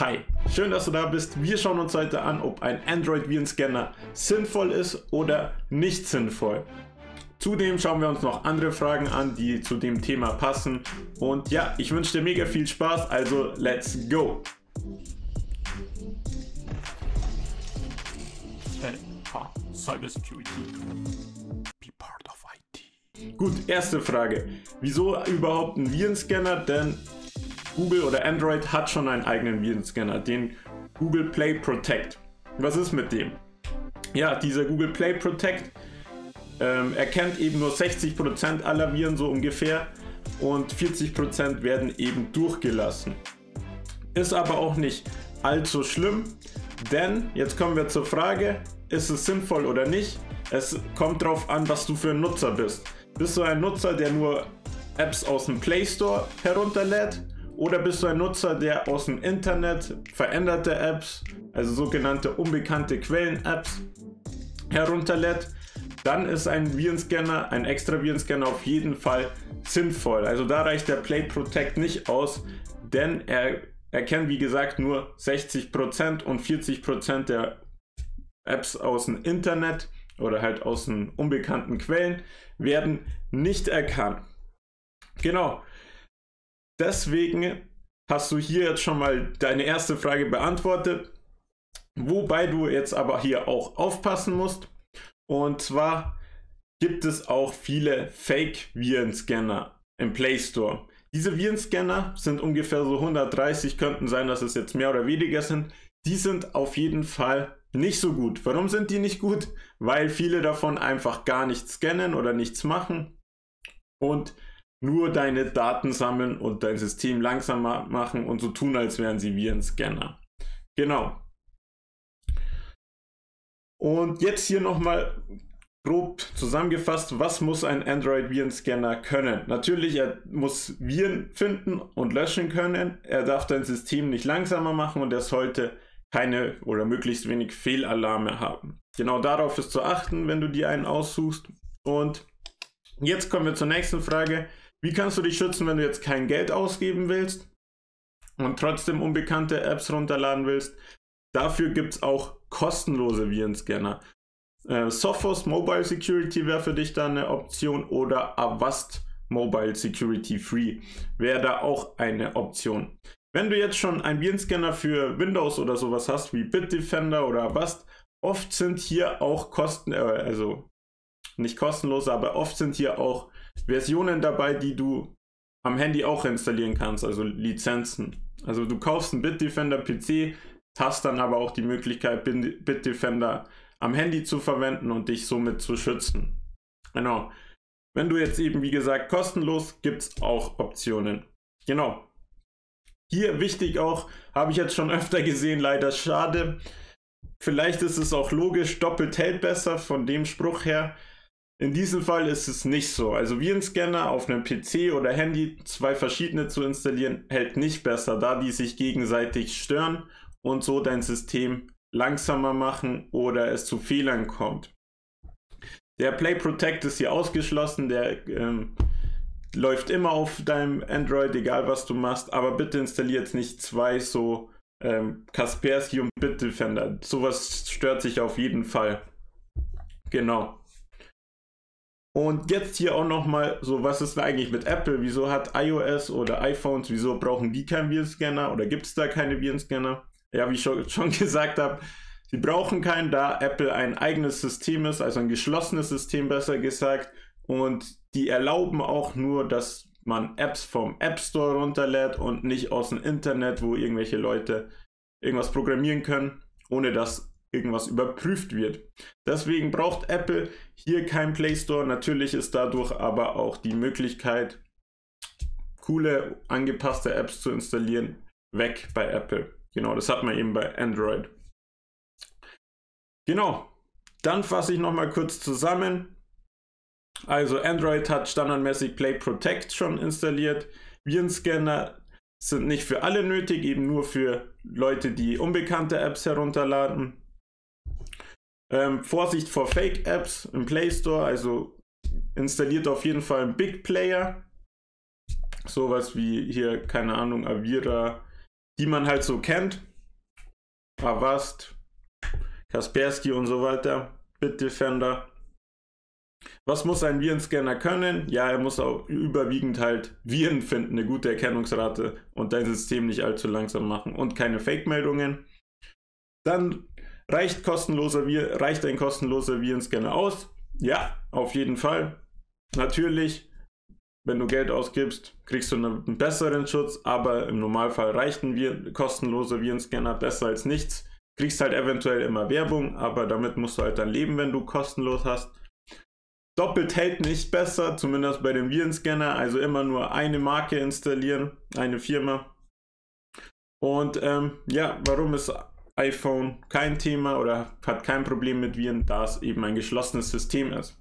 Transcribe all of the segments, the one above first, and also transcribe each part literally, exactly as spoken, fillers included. Hi, schön, dass du da bist. Wir schauen uns heute an, ob ein Android-Virenscanner sinnvoll ist oder nicht sinnvoll. Zudem schauen wir uns noch andere Fragen an, die zu dem Thema passen. Und ja, ich wünsche dir mega viel Spaß, also let's go! Cyber Security. Be part of I T. Gut, erste Frage. Wieso überhaupt ein Virenscanner? Denn Google oder Android hat schon einen eigenen Virenscanner, den Google Play Protect. Was ist mit dem? Ja, dieser Google Play Protect ähm, erkennt eben nur sechzig Prozent aller Viren so ungefähr und vierzig Prozent werden eben durchgelassen. Ist aber auch nicht allzu schlimm, denn jetzt kommen wir zur Frage, ist es sinnvoll oder nicht? Es kommt darauf an, was du für ein Nutzer bist. Bist du ein Nutzer, der nur Apps aus dem Play Store herunterlädt? Oder bist du ein Nutzer, der aus dem Internet veränderte Apps, also sogenannte unbekannte Quellen-Apps, herunterlädt? Dann ist ein Virenscanner, ein extra Virenscanner auf jeden Fall sinnvoll. Also da reicht der Play Protect nicht aus, denn er erkennt wie gesagt nur sechzig Prozent und vierzig Prozent der Apps aus dem Internet oder halt aus den unbekannten Quellen werden nicht erkannt. Genau. Deswegen hast du hier jetzt schon mal deine erste Frage beantwortet, wobei du jetzt aber hier auch aufpassen musst. Und zwar gibt es auch viele Fake-Virenscanner im Play Store. Diese Virenscanner sind ungefähr so hundertdreißig, könnten sein, dass es jetzt mehr oder weniger sind. Die sind auf jeden Fall nicht so gut. Warum sind die nicht gut? Weil viele davon einfach gar nichts scannen oder nichts machen und nur deine Daten sammeln und dein System langsamer machen und so tun, als wären sie Virenscanner. Genau. Und jetzt hier nochmal grob zusammengefasst, was muss ein Android-Virenscanner können? Natürlich, er muss Viren finden und löschen können. Er darf dein System nicht langsamer machen und er sollte keine oder möglichst wenig Fehlalarme haben. Genau darauf ist zu achten, wenn du dir einen aussuchst. Und jetzt kommen wir zur nächsten Frage. Wie kannst du dich schützen, wenn du jetzt kein Geld ausgeben willst und trotzdem unbekannte Apps runterladen willst? Dafür gibt es auch kostenlose Virenscanner. Äh, Sophos Mobile Security wäre für dich da eine Option oder Avast Mobile Security Free wäre da auch eine Option. Wenn du jetzt schon einen Virenscanner für Windows oder sowas hast, wie Bitdefender oder Avast, oft sind hier auch Kosten, äh, also nicht kostenlos, aber oft sind hier auch Versionen dabei, die du am Handy auch installieren kannst, also Lizenzen. Also du kaufst einen Bitdefender P C, hast dann aber auch die Möglichkeit, Bitdefender am Handy zu verwenden und dich somit zu schützen. Genau. Wenn du jetzt eben, wie gesagt, kostenlos, gibt es auch Optionen. Genau. Hier wichtig auch, habe ich jetzt schon öfter gesehen, leider schade. Vielleicht ist es auch logisch, doppelt hält besser von dem Spruch her. In diesem Fall ist es nicht so. Also Virenscanner auf einem P C oder Handy, zwei verschiedene zu installieren, hält nicht besser, da die sich gegenseitig stören und so dein System langsamer machen oder es zu Fehlern kommt. Der Play Protect ist hier ausgeschlossen, der ähm, läuft immer auf deinem Android, egal was du machst, aber bitte installier jetzt nicht zwei so ähm, Kaspersky und Bitdefender. Sowas stört sich auf jeden Fall. Genau. Und jetzt hier auch nochmal so, was ist eigentlich mit Apple? Wieso hat iOS oder iPhones, wieso brauchen die keinen Virenscanner oder gibt es da keine Virenscanner? Ja, wie ich schon gesagt habe, sie brauchen keinen, da Apple ein eigenes System ist, also ein geschlossenes System besser gesagt. Und die erlauben auch nur, dass man Apps vom App Store runterlädt und nicht aus dem Internet, wo irgendwelche Leute irgendwas programmieren können, ohne dass irgendwas überprüft wird. Deswegen braucht Apple hier kein Play Store. Natürlich ist dadurch aber auch die Möglichkeit, coole, angepasste Apps zu installieren, weg bei Apple. Genau, das hat man eben bei Android. Genau, dann fasse ich nochmal kurz zusammen. Also Android hat standardmäßig Play Protect schon installiert. Virenscanner sind nicht für alle nötig, eben nur für Leute, die unbekannte Apps herunterladen. Ähm, Vorsicht vor Fake-Apps im Play Store, also installiert auf jeden Fall einen Big Player. Sowas wie hier, keine Ahnung, Avira, die man halt so kennt. Avast, Kaspersky und so weiter, Bitdefender. Was muss ein Virenscanner können? Ja, er muss auch überwiegend halt Viren finden, eine gute Erkennungsrate und dein System nicht allzu langsam machen und keine Fake-Meldungen. Dann reicht, kostenloser, reicht ein kostenloser Virenscanner aus? Ja, auf jeden Fall. Natürlich, wenn du Geld ausgibst, kriegst du einen besseren Schutz, aber im Normalfall reicht ein Viren, kostenloser Virenscanner besser als nichts. Kriegst halt eventuell immer Werbung, aber damit musst du halt dann leben, wenn du kostenlos hast. Doppelt hält nicht besser, zumindest bei dem Virenscanner, also immer nur eine Marke installieren, eine Firma. Und ähm, ja, warum ist iPhone kein Thema oder hat kein Problem mit Viren, da es eben ein geschlossenes System ist.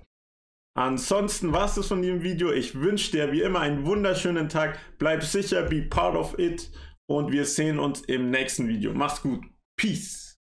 Ansonsten war es das von diesem Video. Ich wünsche dir wie immer einen wunderschönen Tag. Bleib sicher, be part of it und wir sehen uns im nächsten Video. Mach's gut. Peace.